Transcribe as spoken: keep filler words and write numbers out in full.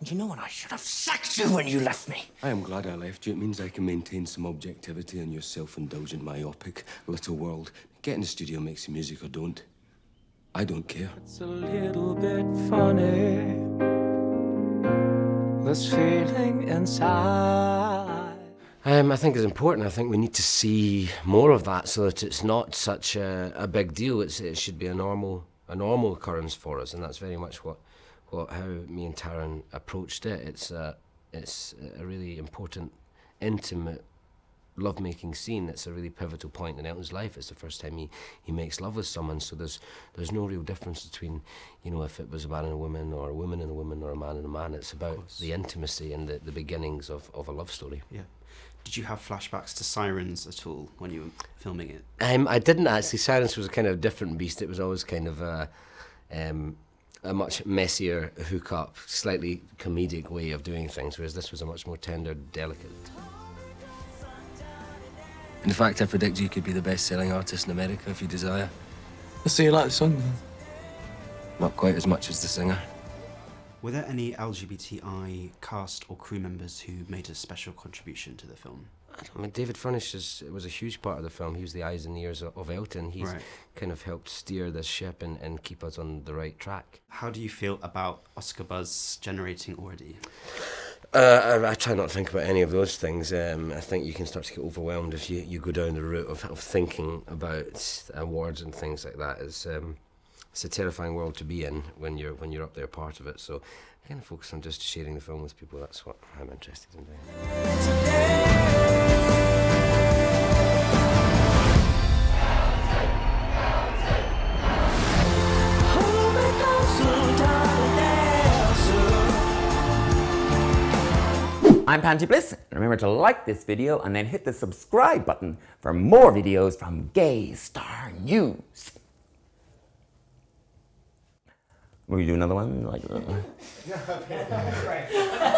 And you know what? I should have sacked you when you left me. I am glad I left you. It means I can maintain some objectivity in your self-indulgent, myopic little world. Get in the studio, make some music, or don't. I don't care. It's a little bit funny, this feeling inside. Um, I think it's important. I think we need to see more of that so that it's not such a, a big deal. It's, it should be a normal, a normal occurrence for us, and that's very much what Well, how me and Taron approached it. It's a, it's a really important, intimate, lovemaking scene. It's a really pivotal point in Elton's life. It's the first time he, he makes love with someone, so there's there's no real difference between, you know, if it was a man and a woman, or a woman and a woman, or a man and a man. It's about the intimacy and the, the beginnings of, of a love story. Yeah. Did you have flashbacks to Sirens at all when you were filming it? Um, I didn't actually. Sirens was a kind of a different beast. It was always kind of a... Um, a much messier hook-up, slightly comedic way of doing things, whereas this was a much more tender, delicate. In fact, I predict you could be the best-selling artist in America if you desire. So you like the song, then? Not quite as much as the singer. Were there any L G B T I cast or crew members who made a special contribution to the film? I mean, David Furnish is, was a huge part of the film. He was the eyes and ears of, of Elton. He's right. kind of helped steer this ship and, and keep us on the right track. How do you feel about Oscar buzz generating already? Uh, I, I try not to think about any of those things. Um, I think you can start to get overwhelmed if you, you go down the route of, of thinking about awards and things like that. It's, um, it's a terrifying world to be in when you're, when you're up there part of it. So I kind of focus on just sharing the film with people. That's what I'm interested in doing. I'm Panty Bliss, and remember to like this video and then hit the subscribe button for more videos from Gay Star News. Will you do another one like that?